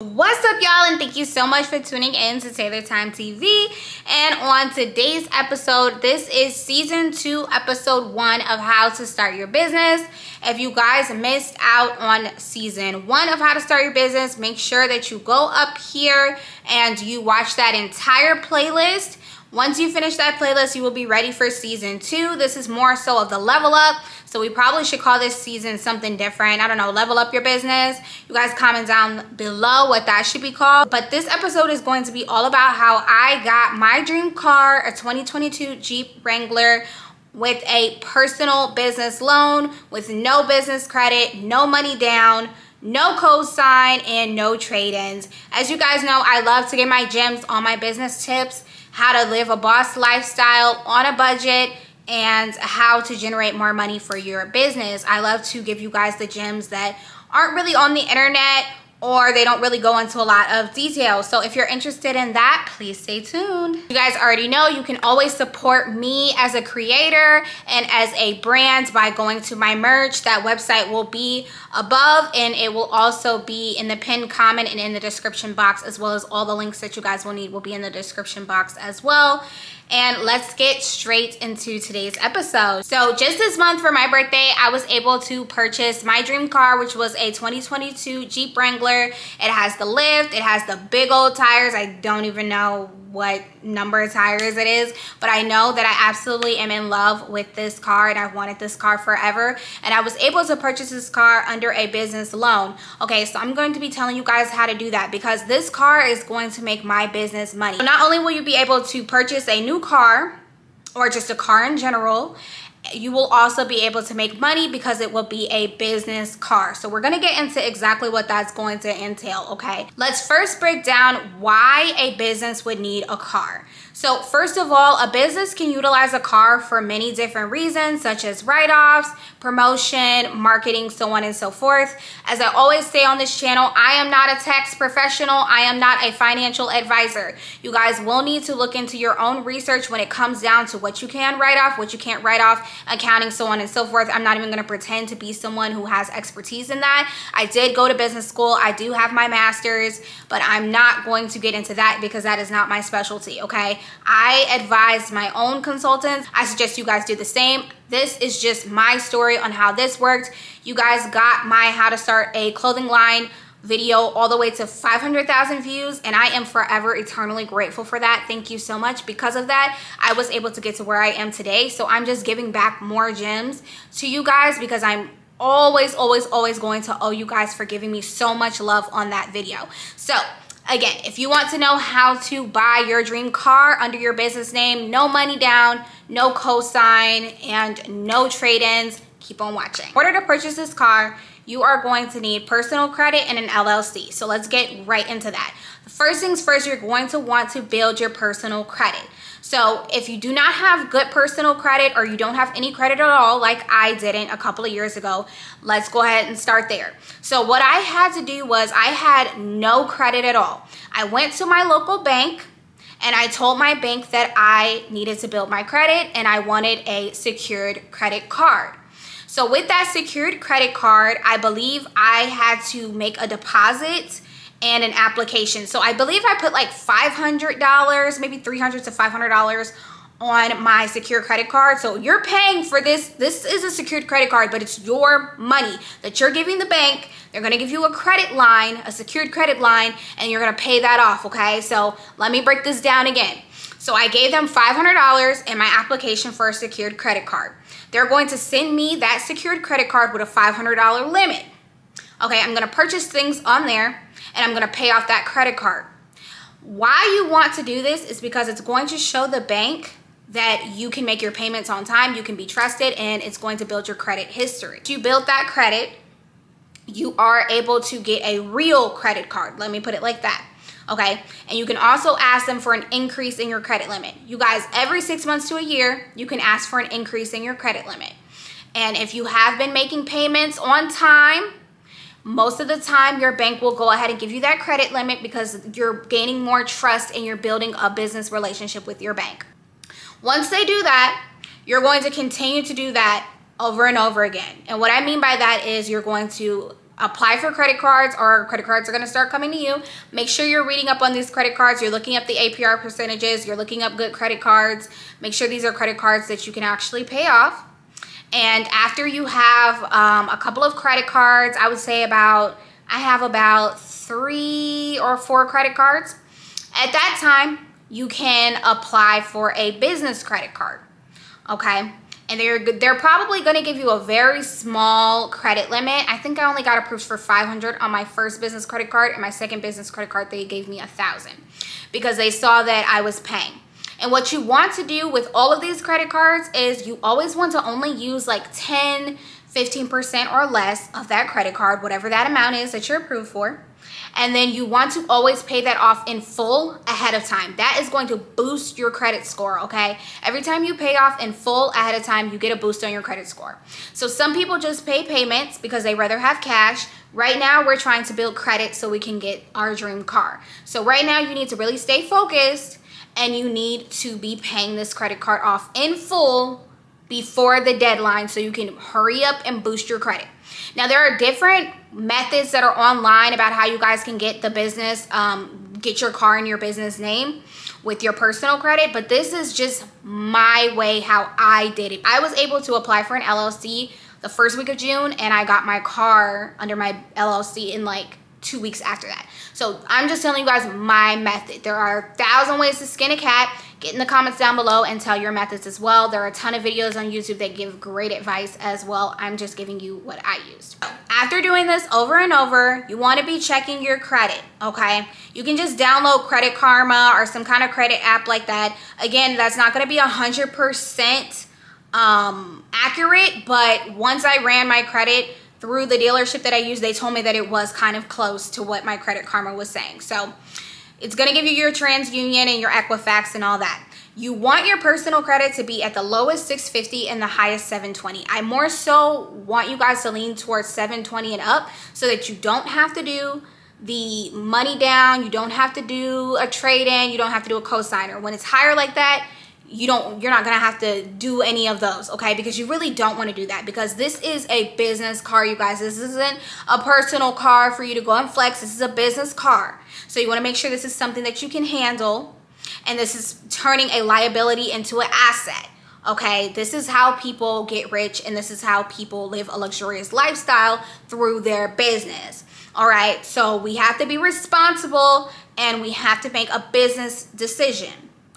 What's up, y'all, and thank you so much for tuning in to Taylor Time TV. And on today's episode, this is season 2, episode 1 of how to start your business. If you guys missed out on season 1 of how to start your business, make sure that you go up here and you watch that entire playlist. Once you finish that playlist, you will be ready for season 2. This is more so of the level up. So we probably should call this season something different. I don't know, level up your business. You guys comment down below what that should be called. But this episode is going to be all about how I got my dream car, a 2022 Jeep Wrangler, with a personal business loan, with no business credit, no money down, no cosign, and no trade-ins. As you guys know, I love to get my gems on my business tips, how to live a boss lifestyle on a budget, and how to generate more money for your business. I love to give you guys the gems that aren't really on the internet, or they don't really go into a lot of detail. So if you're interested in that, please stay tuned. You guys already know you can always support me as a creator and as a brand by going to my merch. That website will be above, and it will also be in the pinned comment and in the description box, as well as all the links that you guys will need will be in the description box as well. And let's get straight into today's episode. So just this month for my birthday, I was able to purchase my dream car, which was a 2022 Jeep Wrangler. It has the lift, it has the big old tires. I don't even know what number of tires it is, but I know that I absolutely am in love with this car, and I've wanted this car forever, and I was able to purchase this car under a business loan. Okay, so I'm going to be telling you guys how to do that, because this car is going to make my business money. So not only will you be able to purchase a new car, or just a car in general, you will also be able to make money because it will be a business car. So we're going to get into exactly what that's going to entail, okay? Let's first break down why a business would need a car. So first of all, a business can utilize a car for many different reasons, such as write-offs, promotion, marketing, so on and so forth. As I always say on this channel, I am not a tax professional. I am not a financial advisor. You guys will need to look into your own research when it comes down to what you can write off, what you can't write off, accounting, so on and so forth. I'm not even going to pretend to be someone who has expertise in that. I did go to business school. I do have my master's, but I'm not going to get into that because that is not my specialty, okay? I advise my own consultants. I suggest you guys do the same. This is just my story on how this worked. You guys got my how to start a clothing line video all the way to 500,000 views, and I am forever eternally grateful for that. Thank you so much. Because of that, I was able to get to where I am today. So I'm just giving back more gems to you guys, because I'm always, always, always going to owe you guys for giving me so much love on that video. So again, if you want to know how to buy your dream car under your business name, no money down, no cosign, and no trade-ins, keep on watching. In order to purchase this car, you are going to need personal credit and an LLC. So let's get right into that. First things first, you're going to want to build your personal credit. So if you do not have good personal credit, or you don't have any credit at all, like I didn't a couple of years ago, let's go ahead and start there. So what I had to do was I had no credit at all. I went to my local bank, and I told my bank that I needed to build my credit and I wanted a secured credit card. So with that secured credit card, I believe I had to make a deposit and an application. So I believe I put like $500, maybe $300 to $500 on my secure credit card. So you're paying for this. This is a secured credit card, but it's your money that you're giving the bank. They're gonna give you a credit line, a secured credit line, and you're gonna pay that off, okay? So let me break this down again. So I gave them $500 in my application for a secured credit card. They're going to send me that secured credit card with a $500 limit. Okay, I'm gonna purchase things on there, and I'm gonna pay off that credit card. Why you want to do this is because it's going to show the bank that you can make your payments on time, you can be trusted, and it's going to build your credit history. You build that credit, you are able to get a real credit card. Let me put it like that. Okay, and you can also ask them for an increase in your credit limit. You guys, every 6 months to a year, you can ask for an increase in your credit limit. And if you have been making payments on time, most of the time your bank will go ahead and give you that credit limit, because you're gaining more trust and you're building a business relationship with your bank. Once they do that, you're going to continue to do that over and over again. And what I mean by that is you're going to apply for credit cards, or credit cards are going to start coming to you. Make sure you're reading up on these credit cards. You're looking up the APR percentages. You're looking up good credit cards. Make sure these are credit cards that you can actually pay off. And after you have a couple of credit cards, I would say I have about 3 or 4 credit cards. At that time, you can apply for a business credit card, okay? And they're probably gonna give you a very small credit limit. I think I only got approved for 500 on my first business credit card, and my second business credit card, they gave me 1,000 because they saw that I was paying. And what you want to do with all of these credit cards is you always want to only use like 10, 15% or less of that credit card, whatever that amount is that you're approved for. And then you want to always pay that off in full ahead of time. That is going to boost your credit score, okay? Every time you pay off in full ahead of time, you get a boost on your credit score. So some people just pay payments because they rather have cash. Right now, we're trying to build credit so we can get our dream car. So right now, you need to really stay focused, and you need to be paying this credit card off in full before the deadline so you can hurry up and boost your credit. Now, there are different methods that are online about how you guys can get the business, get your car in your business name with your personal credit, but this is just my way how I did it. I was able to apply for an LLC the first week of June, and I got my car under my LLC in like 2 weeks after that. So I'm just telling you guys my method. There are 1,000 ways to skin a cat. Get in the comments down below and tell your methods as well. There are a ton of videos on YouTube that give great advice as well. I'm just giving you what I used. After doing this over and over, you want to be checking your credit, okay? You can just download Credit Karma or some kind of credit app like that. Again, that's not going to be 100% accurate, but once I ran my credit through the dealership that I used, they told me that it was kind of close to what my Credit Karma was saying. So it's gonna give you your TransUnion and your Equifax and all that. You want your personal credit to be at the lowest 650 and the highest 720. I more so want you guys to lean towards 720 and up so that you don't have to do the money down, you don't have to do a trade-in, you don't have to do a cosigner. When it's higher like that, you're not gonna have to do any of those, okay? Because you really don't want to do that, because this is a business car, you guys. This isn't a personal car for you to go and flex. This is a business car. So you want to make sure this is something that you can handle, and this is turning a liability into an asset, okay? This is how people get rich, and this is how people live a luxurious lifestyle through their business. All right, so we have to be responsible, and we have to make a business decision.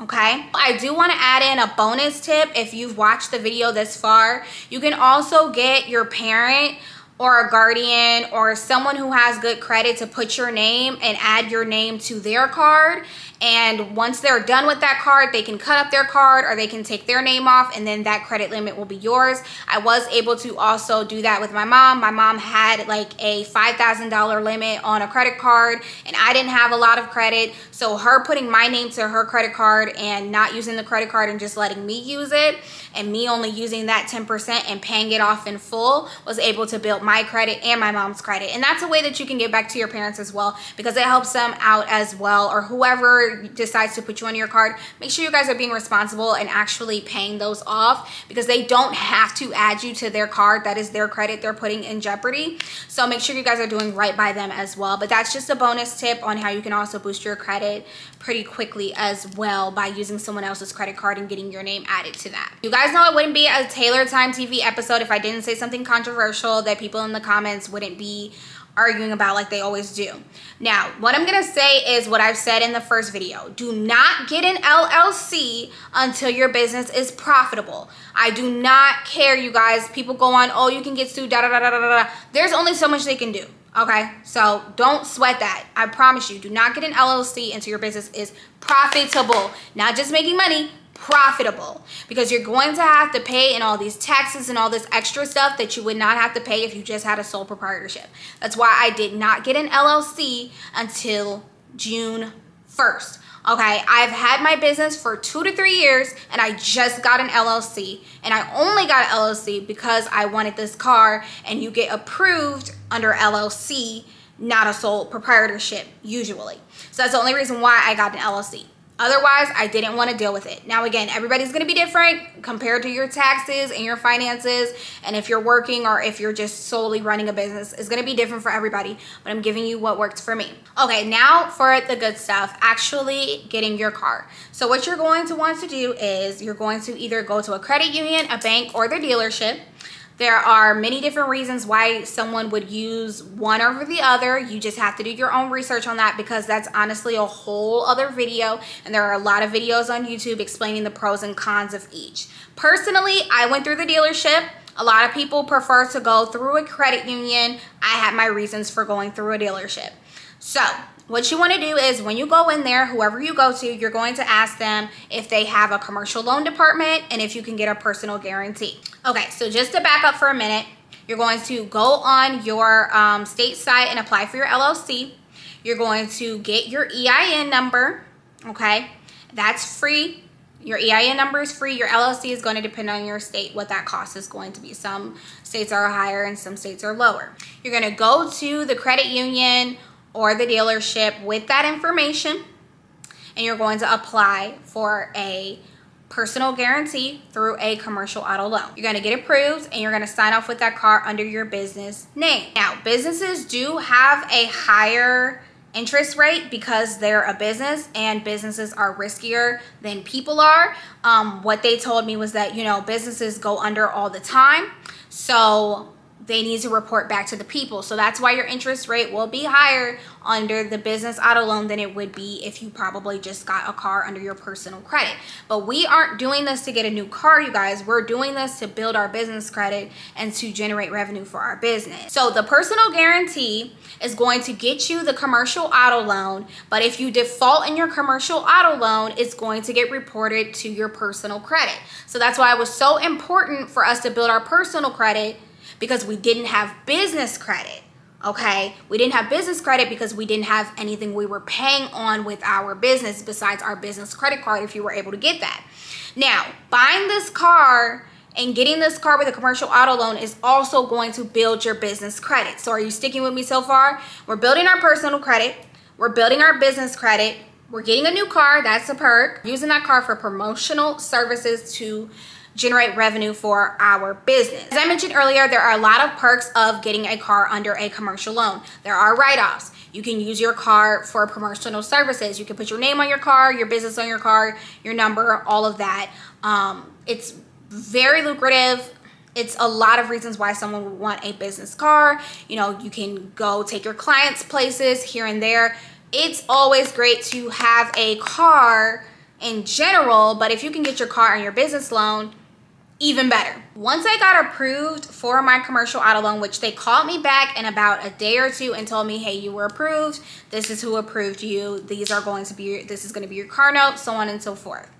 Okay, I do want to add in a bonus tip. If you've watched the video this far, you can also get your parent or a guardian or someone who has good credit to put your name and add your name to their card. And once they're done with that card, they can cut up their card or they can take their name off, and then that credit limit will be yours. I was able to also do that with my mom. My mom had like a $5,000 limit on a credit card, and I didn't have a lot of credit. So her putting my name to her credit card and not using the credit card and just letting me use it, and me only using that 10% and paying it off in full, was able to build my credit and my mom's credit. And that's a way that you can give back to your parents as well, because it helps them out as well, or whoever decides to put you on your card. Make sure you guys are being responsible and actually paying those off, because they don't have to add you to their card. That is their credit they're putting in jeopardy. So make sure you guys are doing right by them as well. But that's just a bonus tip on how you can also boost your credit pretty quickly as well by using someone else's credit card and getting your name added to that. You guys know it wouldn't be a Taylor Time TV episode if I didn't say something controversial that people in the comments wouldn't be arguing about like they always do. Now, what I'm gonna say is what I've said in the first video. Do not get an LLC until your business is profitable. I do not care, you guys. People go on, oh, you can get sued, da da da da da da. There's only so much they can do, okay? So don't sweat that. I promise you, do not get an LLC until your business is profitable. Not just making money, profitable, because you're going to have to pay in all these taxes and all this extra stuff that you would not have to pay if you just had a sole proprietorship. That's why I did not get an LLC until June 1st. Okay, I've had my business for 2 to 3 years, and I just got an LLC, and I only got an LLC because I wanted this car, and you get approved under LLC, not a sole proprietorship usually. So that's the only reason why I got an LLC. Otherwise, I didn't want to deal with it. Now, again, everybody's going to be different compared to your taxes and your finances. And if you're working or if you're just solely running a business, it's going to be different for everybody. But I'm giving you what worked for me. Okay, now for the good stuff, actually getting your car. So what you're going to want to do is you're going to either go to a credit union, a bank, or their dealership. There are many different reasons why someone would use one over the other. You just have to do your own research on that, because that's honestly a whole other video. And there are a lot of videos on YouTube explaining the pros and cons of each. Personally, I went through the dealership. A lot of people prefer to go through a credit union. I had my reasons for going through a dealership. So what you want to do is when you go in there, whoever you go to, you're going to ask them if they have a commercial loan department and if you can get a personal guarantee. Okay, so just to back up for a minute, you're going to go on your state site and apply for your LLC. You're going to get your EIN number, okay? That's free. Your EIN number is free. Your LLC is going to depend on your state, what that cost is going to be. Some states are higher and some states are lower. You're going to go to the credit union or the dealership with that information, and you're going to apply for a personal guarantee through a commercial auto loan. You're going to get approved, and you're going to sign off with that car under your business name. Now, businesses do have a higher interest rate because they're a business, and businesses are riskier than people are. What they told me was that, you know, businesses go under all the time, so they need to report back to the people. So that's why your interest rate will be higher under the business auto loan than it would be if you probably just got a car under your personal credit. But we aren't doing this to get a new car, you guys. We're doing this to build our business credit and to generate revenue for our business. So the personal guarantee is going to get you the commercial auto loan, but if you default in your commercial auto loan, it's going to get reported to your personal credit. So that's why it was so important for us to build our personal credit, because we didn't have business credit, okay? We didn't have business credit because we didn't have anything we were paying on with our business besides our business credit card, if you were able to get that. Now, buying this car and getting this car with a commercial auto loan is also going to build your business credit. So are you sticking with me so far? We're building our personal credit. We're building our business credit. We're getting a new car. That's a perk. Using that car for promotional services to generate revenue for our business. As I mentioned earlier, there are a lot of perks of getting a car under a commercial loan. There are write-offs. You can use your car for promotional services. You can put your name on your car, your business on your car, your number, all of that. It's very lucrative. It's a lot of reasons why someone would want a business car. You know, you can go take your clients places here and there. It's always great to have a car in general, but if you can get your car on your business loan, even better. Once I got approved for my commercial auto loan, which they called me back in about a day or two and told me, hey, you were approved. This is who approved you. This is going to be your car note, so on and so forth.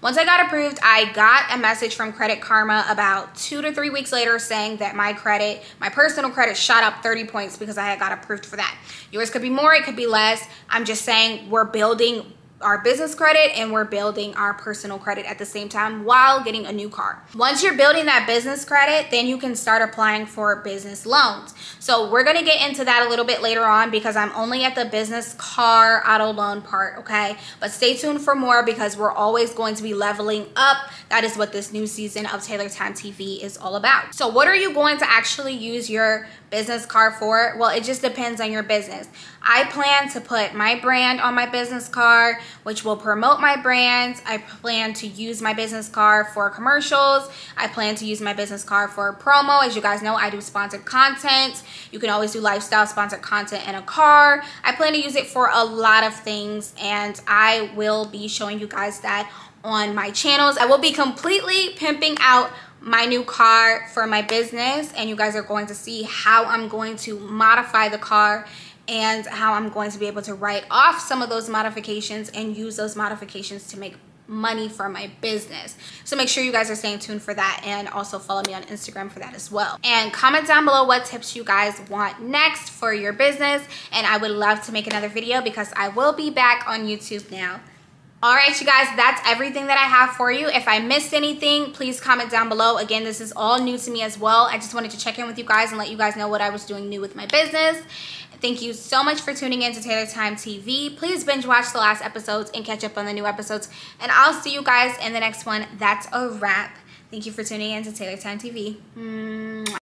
Once I got approved, I got a message from Credit Karma about 2 to 3 weeks later saying that my credit, my personal credit, shot up 30 points because I had got approved for that. Yours could be more, it could be less. I'm just saying we're building our business credit and we're building our personal credit at the same time while getting a new car. Once you're building that business credit, then you can start applying for business loans. So we're gonna get into that a little bit later on because I'm only at the business car auto loan part, okay? But stay tuned for more because we're always going to be leveling up. That is what this new season of Taylor Time TV is all about. So what are you going to actually use your business card for? Well, it just depends on your business. I plan to put my brand on my business card, which will promote my brands. I plan to use my business card for commercials. I plan to use my business card for promo. As you guys know, I do sponsored content. You can always do lifestyle sponsored content in a car. I plan to use it for a lot of things, and I will be showing you guys that on my channels. I will be completely pimping out my new car for my business, and you guys are going to see how I'm going to modify the car and how I'm going to be able to write off some of those modifications and use those modifications to make money for my business. So make sure you guys are staying tuned for that, and also follow me on Instagram for that as well. And comment down below what tips you guys want next for your business, and I would love to make another video because I will be back on YouTube now. All right, you guys, that's everything that I have for you. If I missed anything, please comment down below. Again, this is all new to me as well. I just wanted to check in with you guys and let you guys know what I was doing new with my business. Thank you so much for tuning in to Taylor Time TV. Please binge watch the last episodes and catch up on the new episodes. And I'll see you guys in the next one. That's a wrap. Thank you for tuning in to Taylor Time TV.